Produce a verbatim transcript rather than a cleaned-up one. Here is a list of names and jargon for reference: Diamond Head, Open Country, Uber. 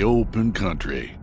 the open country.